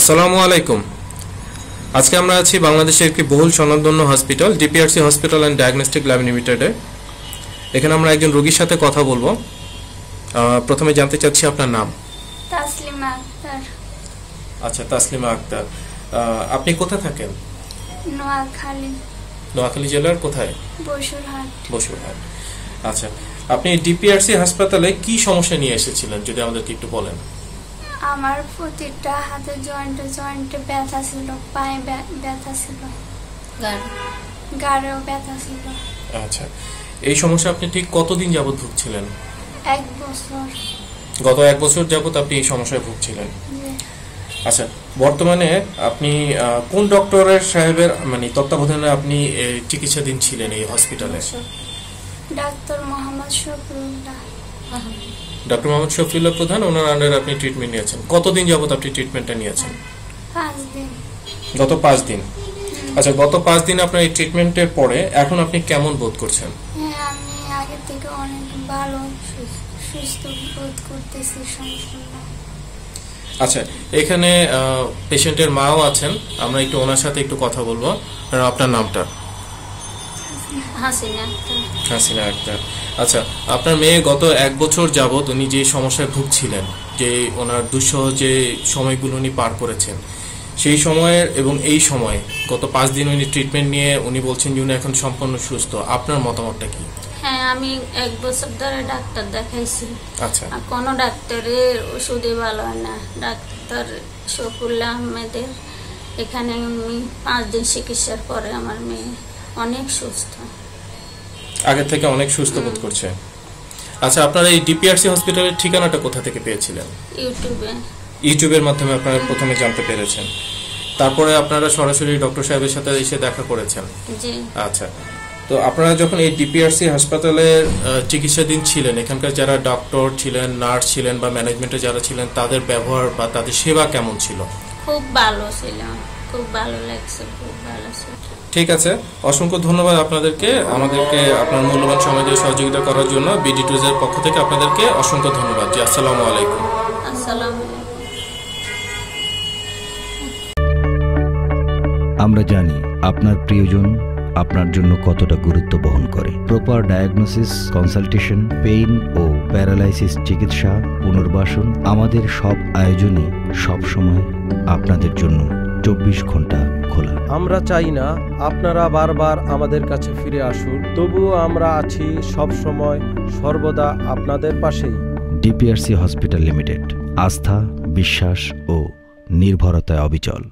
আসসালামু আলাইকুম। আজকে আমরা আছি বাংলাদেশের একটি বহুল স্বনামধন্য hospital DPRC hospital and diagnostic lab লিমিটেডে। এখানে আমরা একজন রোগীর সাথে কথা বলবো। প্রথমে জানতে চাচ্ছি আপনার নাম। তাসলিমা আক্তার। আচ্ছা, তাসলিমা আক্তার, আপনি কোথায় থাকেন? নোয়াখালী। নোয়াখালী জেলার কোথায়? বশুর হাট। বশুর হাট। আচ্ছা, আপনি ডিপিআরসি হাসপাতালে কি সমস্যা নিয়ে এসেছিলেন, যদি আমাদেরকে একটু বলেন। আমার প্রতিটা হাতে জয়েন্টে ব্যথা ছিল, পায়ে ব্যথা ছিল, গাড়েও ব্যথা ছিল। আচ্ছা, এই সমস্যা আপনি ঠিক কতদিন যাবত ভুগছিলেন? 1 বছর। গত 1 বছর যাবত আপনি এই সমস্যায় ভুগছিলেন। আচ্ছা, বর্তমানে আপনি কোন ডক্টরের সাহেবের মানে তত্ত্বাবধানে আপনি চিকিৎসাধীন ছিলেন এই হসপিটালে? ডাক্তার মোহাম্মদ শফিউল্লাহ প্রধান, ওনার আন্ডারে আপনি ট্রিটমেন্ট নিয়েছেন। কতদিন যাবত আপনি ট্রিটমেন্টটা নিয়েছেন? 5 দিন। গত 5 দিন। আচ্ছা, গত 5 দিন আপনার এই ট্রিটমেন্টের পরে এখন আপনি কেমন বোধ করছেন? হ্যাঁ, আমি আগে থেকে অনেক ভালো সুস্থ বোধ করতেছি। আচ্ছা, এখানে পেশেন্টের মাও আছেন, আমরা একটু ওনার সাথে একটু কথা বলবো। আপনার নামটা? হাসিনা আক্তার। আচ্ছা, আপনার মেয়ে গত 1 বছর যাবত উনি যে সমস্যায় ভুগছিলেন, যে ওনার দুঃসহ যে সময়গুলো উনি পার করেছেন, সেই সময়ের এবং এই সময় গত 5 দিন উনি ট্রিটমেন্ট নিয়ে উনি বলছেন যে উনি এখন সম্পূর্ণ সুস্থ। আপনার মতামতটা কি? হ্যাঁ, আমি 1 বছর ধরে ডাক্তার দেখাইছি। আচ্ছা, কোনো ডাক্তারের ওষুধে ভালো হয় না। ডাক্তার শফিউল্লাহ আহমেদের এখানে আমি 5 দিন চিকিৎসার পরে আমার মেয়ে অনেক সুস্থ, আগে থেকে অনেক সুস্থ বোধ করছে। আচ্ছা, আপনারা এই ডিপিআরসি হসপিটালের ঠিকানাটা কোথা থেকে পেয়েছিলেন? ইউটিউবের মাধ্যমে আপনারা প্রথমে জানতে পেরেছেন, তারপরে আপনারা সরাসরি ডক্টর সাহেবের সাথে এসে দেখা করেছেন। জি। আচ্ছা, তো আপনারা যখন এই ডিপিআরসি হাসপাতালের চিকিৎসাধীন ছিলেন, এখানকার যারা ডক্টর ছিলেন, নার্স ছিলেন বা ম্যানেজমেন্টে যারা ছিলেন, তাদের ব্যবহার বা তাদের সেবা কেমন ছিল? খুব ভালো ছিল, খুব ভালো লাগছে, খুব ভালো ছিল। ঠিক আছে, অসংখ্য ধন্যবাদ আপনাদেরকে, আমাদেরকে আপনার মূল্যবান সময় দিয়ে সহযোগিতা করার জন্য। বিডি টুজের পক্ষ থেকে আপনাদেরকে অসংখ্য ধন্যবাদ। জি, আসসালামু আলাইকুম। আসসালামু আলাইকুম। আমরা জানি আপনার প্রিয়জন আপনার জন্য কতটা গুরুত্ব বহন করে। প্রপার ডায়াগনোসিস, কনসালটেশন, পেইন ও প্যারালাইসিস চিকিৎসা, পুনর্বাসন, আমাদের সব আয়োজনে সবসময় আপনাদের জন্য 24 ঘন্টা খোলা। আমরা চাই না আপনারা বারবার আমাদের কাছে ফিরে আসুন, তবুও আমরা আছি সবসময় সর্বদা আপনাদের পাশেই। ডিপিআরসি হসপিটাল লিমিটেড, আস্থা, বিশ্বাস ও নির্ভরতায় অবিচল।